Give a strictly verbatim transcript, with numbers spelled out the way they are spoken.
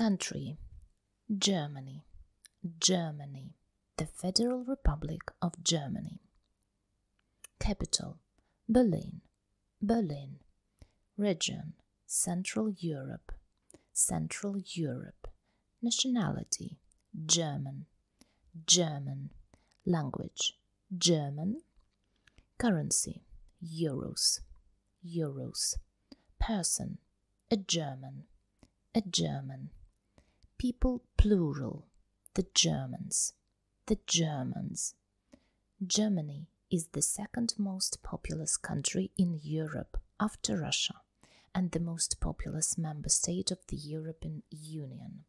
country, Germany, Germany, the Federal Republic of Germany. Capital, Berlin, Berlin. Region, Central Europe, Central Europe. Nationality, German, German. Language, German. Currency, euros, euros. Person, a German, a German. People, plural, the Germans, the Germans. Germany is the second most populous country in Europe after Russia and the most populous member state of the European Union.